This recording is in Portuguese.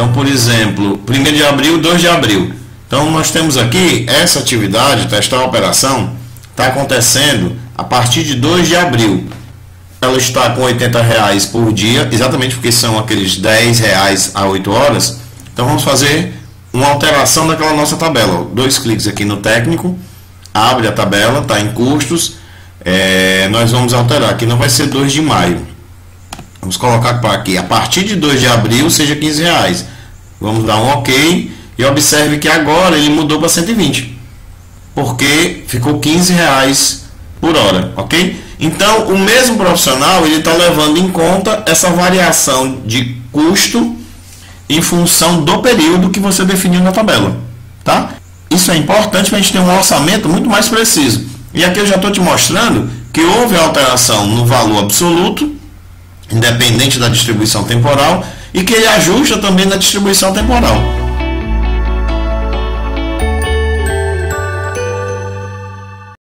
Então, por exemplo, 1 de abril, 2 de abril. Então, nós temos aqui essa atividade, testar a operação, está acontecendo a partir de 2 de abril. Ela está com R$80 por dia, exatamente porque são aqueles R$10 a 8 horas. Então, vamos fazer uma alteração daquela nossa tabela. Dois cliques aqui no técnico, abre a tabela, está em custos. Nós vamos alterar, aqui não vai ser 2 de maio. Vamos colocar para aqui, a partir de 2 de abril, seja R$15. Vamos dar um OK e observe que agora ele mudou para 120, porque ficou R$15 por hora, ok? Então, o mesmo profissional ele está levando em conta essa variação de custo em função do período que você definiu na tabela, tá? Isso é importante para a gente ter um orçamento muito mais preciso. E aqui eu já estou te mostrando que houve alteração no valor absoluto, independente da distribuição temporal, e que ele ajusta também na distribuição temporal.